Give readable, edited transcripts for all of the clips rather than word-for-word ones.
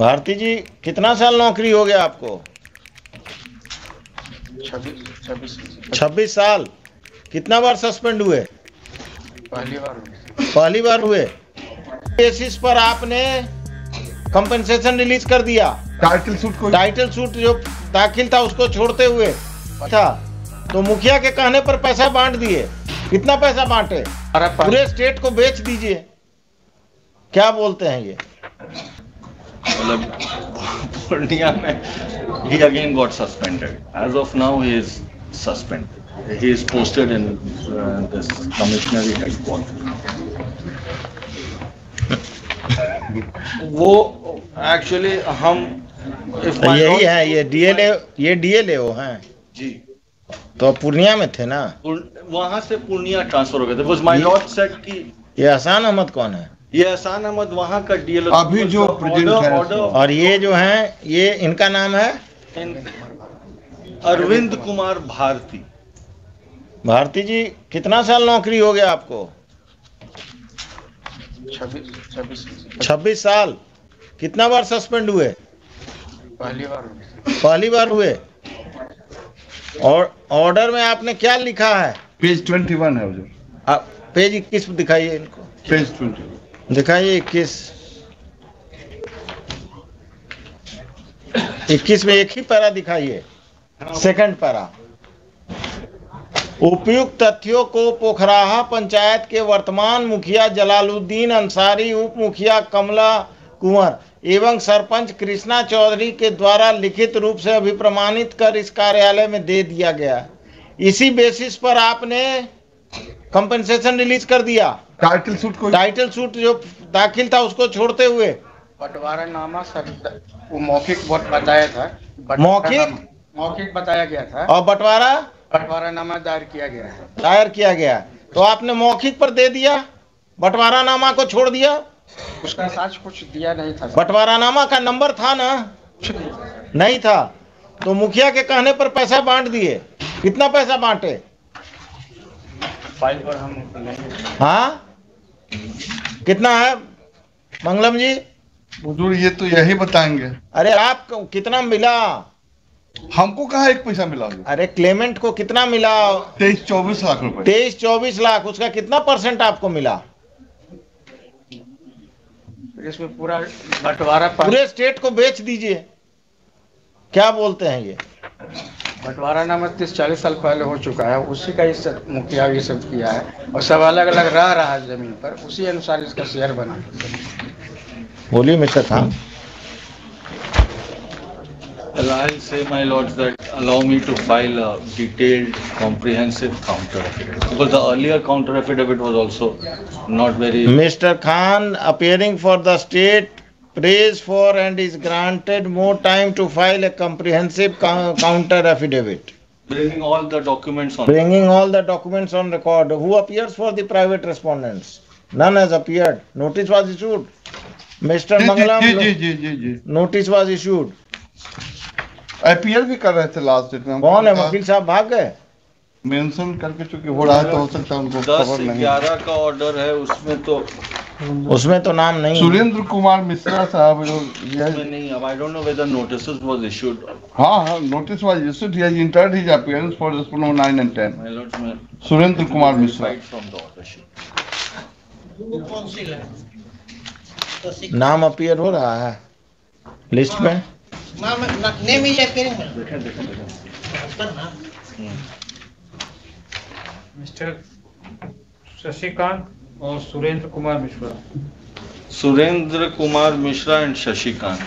भारती जी कितना साल नौकरी हो गया आपको? 26 साल। कितना बार सस्पेंड हुए? पहली बार हुए। बेसिस पर आपने कंपनसेशन रिलीज कर दिया। टाइटल सूट जो दाखिल था उसको छोड़ते हुए था, तो मुखिया के कहने पर पैसा बांट दिए। कितना पैसा बांटे? पूरे स्टेट को बेच दीजिए। क्या बोलते हैं ये? मतलब he again got suspended. As of now he is suspended. He is posted in this commissionary headquarters. वो एक्चुअली हम यही है, ये डीएलए हो हैं जी, तो पूर्णिया में थे ना, वहां से पूर्णिया ट्रांसफर हो गए थे। वो माय लॉर्ड सेट की ये अहसान अहमद कौन है? ये अहसान अहमद वहां का डीएलओ अभी जो प्रेजेंट, और ये जो हैं ये इनका नाम है अरविंद कुमार भारती। भारती जी कितना साल नौकरी हो गया आपको? 26 साल। कितना बार सस्पेंड हुए? पहली बार हुए। और ऑर्डर में आपने क्या लिखा है? पेज 21 है वो। आप पेज 21 दिखाइए इनको। पेज 20 दिखाइए। 21 में एक ही पैरा दिखाइए, सेकंड पैरा। उपयुक्त तथ्यों को पोखराहा पंचायत के वर्तमान मुखिया जलालुद्दीन अंसारी, उप मुखिया कमला कुंवर एवं सरपंच कृष्णा चौधरी के द्वारा लिखित रूप से अभिप्रमाणित कर इस कार्यालय में दे दिया गया। इसी बेसिस पर आपने कंपनसेशन रिलीज कर दिया। टाइटल सूट जो दाखिल था उसको छोड़ते हुए बंटवारा नामा सर वो मौखिक बताया था, मौखिक बताया गया था, और बंटवारा नामा दायर किया गया, तो आपने मौखिक पर दे दिया, बंटवारा नामा को छोड़ दिया। उसका साथ कुछ दिया नहीं था। बंटवारानामा का नंबर था ना? नहीं था, तो मुखिया के कहने पर पैसा बांट दिए। कितना पैसा बांटे? फाइल पर हम हाँ कितना है मंगलम जी? बुजुर्ग ये तो यही बताएंगे। अरे आपको कितना मिला? हमको कहाँ एक पैसा मिला। अरे क्लेमेंट को कितना मिला? 23-24 लाख रुपए। 23-24 लाख, उसका कितना % आपको मिला? इसमें पूरा बंटवारा, पूरे स्टेट को बेच दीजिए। क्या बोलते हैं ये? बंटवारा नामा 30-40 साल पहले हो चुका है, उसी का इस मुखिया ये सब किया है, और सब अलग अलग रहा है जमीन पर, उसी अनुसार इसका शेयर बना। बोलिए mister Khan. I'll say, my lords, that allow me to file a detailed, comprehensive counter affidavit, because the earlier counter affidavit was also not very. Mr. Khan appearing for the state prays for and is granted more time to file a comprehensive counter affidavit. Bringing all the documents on. Bringing all the documents on record. Who appears for the private respondents? None has appeared. Notice was issued. Mr. Mangalam. Ji. Notice was issued. IPL भी कर रहे थे last date में। कौन है वकील साहब? भाग गए। मेंशन करके चूंकि हो रहा है तो हो सकता है उनको खबर नहीं। 10-11 का ऑर्डर है, उसमें तो नाम नहीं। सुरेंद्र कुमार मिश्रा साहब जो नहीं, अब I don't know whether notices was issued. हां, notice was issued. He has entered his appearance for 9 and 10। Surendra Kumar Mishra. कौन सी है? नाम अपीयर हो रहा है लिस्ट में। Name is appearing. Mister Shashikant और Surendra Kumar Mishra and Shashikant.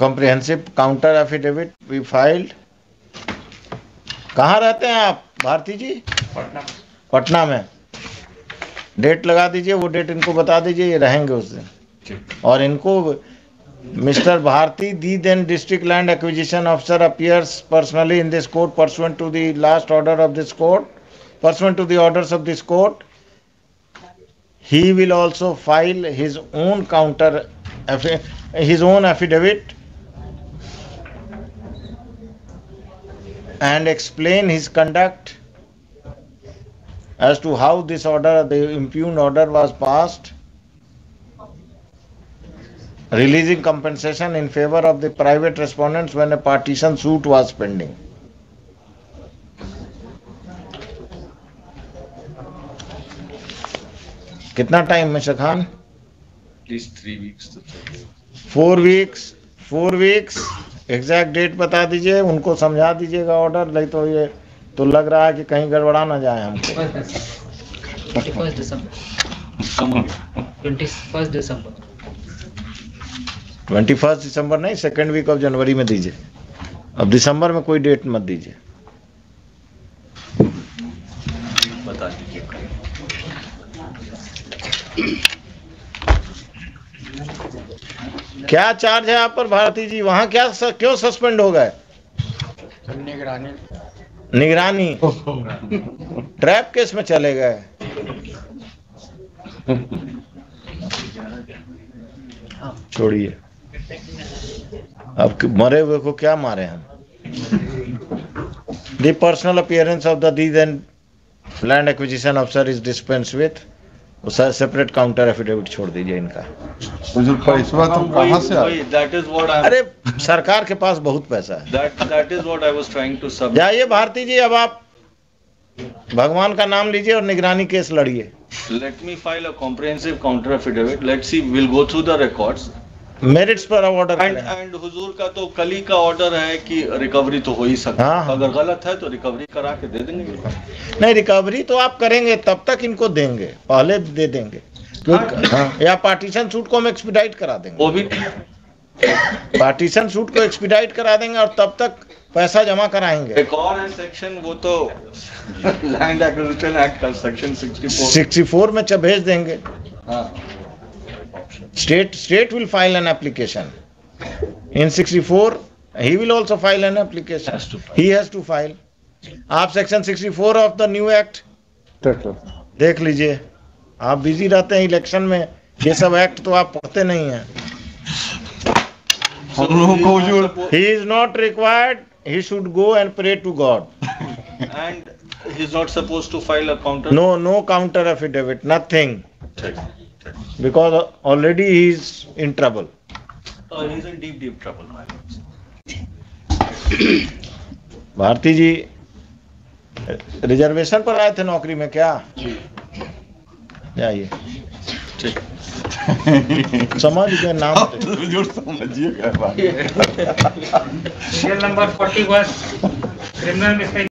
Comprehensive counter affidavit we filed. कहाँ रहते हैं आप भारती जी? पटना में। डेट लगा दीजिए, वो डेट इनको बता दीजिए, ये रहेंगे उस दिन। और इनको Mr. Bharti, the then District Land Acquisition Officer, appears personally in this court pursuant to the last order of this court, pursuant to the orders of this court. He will also file his own affidavit and explain his conduct as to how this order, the impugned order, was passed. releasing compensation in favor of the private respondents when a partition suit was pending. कितना time mister Khan? Please 3 weeks to 4 weeks. 4 weeks. Exact date बता दीजिए, उनको समझा दीजिएगा order, नहीं तो ये तो लग रहा है कि कहीं गड़बड़ा ना जाए हमको। 21 दिसंबर नहीं, 2nd वीक ऑफ जनवरी में दीजिए। अब दिसंबर में कोई डेट मत दीजिए। बता दीजिए क्या चार्ज है आप पर भारती जी? वहाँ क्यों सस्पेंड हो गए? निगरानी ट्रैप केस में चले गए। छोड़िए, अब मरे हुए को क्या मारे हम। The personal appearance of the deed and land acquisition officer is dispensed with. उसका सेपरेट काउंटर एफिडेविट छोड़ दीजिए इनका। पैसा तो कहाँ से आया? अरे सरकार के पास बहुत पैसा है। That is what I was trying to say. जाइए भारती जी, अब आप भगवान का नाम लीजिए और निगरानी केस लड़िए। Let me file a comprehensive counter affidavit. Let's see, we'll go through the records. Merits पर ऑर्डर एंड हुजूर का तो कल ही का ऑर्डर है कि रिकवरी तो हो ही सकता है। हाँ। अगर गलत है तो रिकवरी करा के दे देंगे। नहीं, रिकवरी तो आप करेंगे, तब तक इनको देंगे, पहले दे देंगे। हाँ। या पार्टीशन सूट को हम एक्सपीडाइट करा देंगे। वो भी पार्टीशन सूट को एक्सपीडाइट करा देंगे और तब तक पैसा जमा कराएंगे। रिकॉर्ड एंड सेक्शन वो तो लैंड एक्विजिशन एक्ट का सेक्शन 64 में भेज देंगे। State will file an application in 64. He will also file an application. He has to file. आप section 64 of the new act देख लीजिए। आप बिजी रहते हैं इलेक्शन में, ये सब एक्ट तो आप पढ़ते नहीं हैं। He is not required. He should go and pray to God. And he is not supposed to file a counter. No counter affidavit. Nothing. Because already he is in trouble. Oh, he is in deep trouble. Bharti ji reservation पर आए थे नौकरी में क्या? जाइए, समझ गए नाम समझिए। Number 41 criminal